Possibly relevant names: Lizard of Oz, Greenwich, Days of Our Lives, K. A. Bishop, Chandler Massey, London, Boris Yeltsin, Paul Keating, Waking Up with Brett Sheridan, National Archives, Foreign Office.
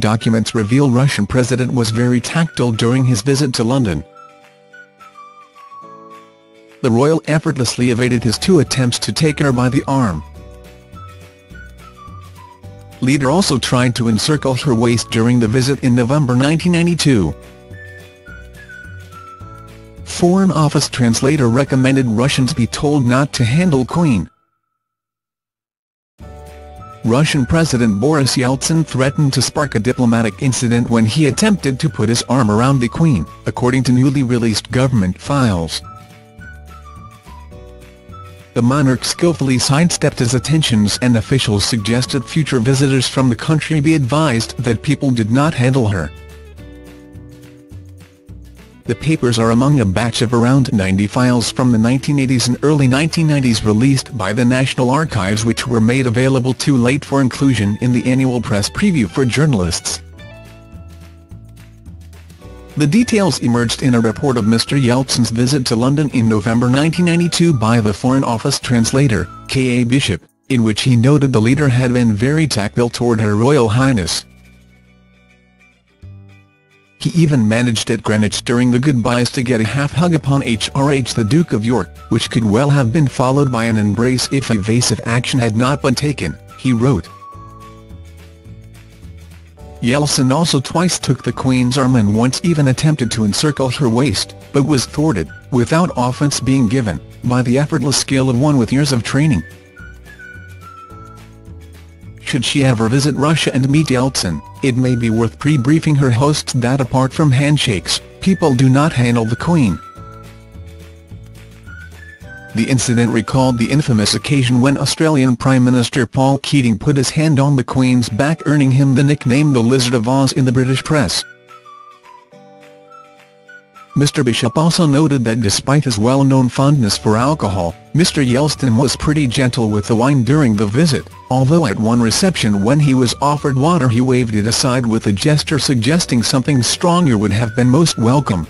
documents reveal Russian president was very tactile during his visit to London. The royal effortlessly evaded his two attempts to take her by the arm. Leader also tried to encircle her waist during the visit in November 1992. Foreign Office translator recommended Russians be told not to handle Queen. Russian President Boris Yeltsin threatened to spark a diplomatic incident when he attempted to put his arm around the Queen, according to newly released government files. The monarch skillfully sidestepped his attentions, and officials suggested future visitors from the country be advised that people did not handle her. The papers are among a batch of around 90 files from the 1980s and early 1990s released by the National Archives, which were made available too late for inclusion in the annual press preview for journalists. The details emerged in a report of Mr. Yeltsin's visit to London in November 1992 by the Foreign Office translator, K. A. Bishop, in which he noted the leader had been very tactile toward Her Royal Highness. He even managed at Greenwich during the goodbyes to get a half-hug upon H.R.H. the Duke of York, which could well have been followed by an embrace if evasive action had not been taken, he wrote. Yeltsin also twice took the Queen's arm and once even attempted to encircle her waist, but was thwarted, without offense being given, by the effortless skill of one with years of training. Should she ever visit Russia and meet Yeltsin, it may be worth pre-briefing her hosts that apart from handshakes, people do not handle the Queen. The incident recalled the infamous occasion when Australian Prime Minister Paul Keating put his hand on the Queen's back, earning him the nickname the Lizard of Oz in the British press. Mr. Bishop also noted that despite his well-known fondness for alcohol, Mr. Yeltsin was pretty gentle with the wine during the visit, although at one reception when he was offered water he waved it aside with a gesture suggesting something stronger would have been most welcome.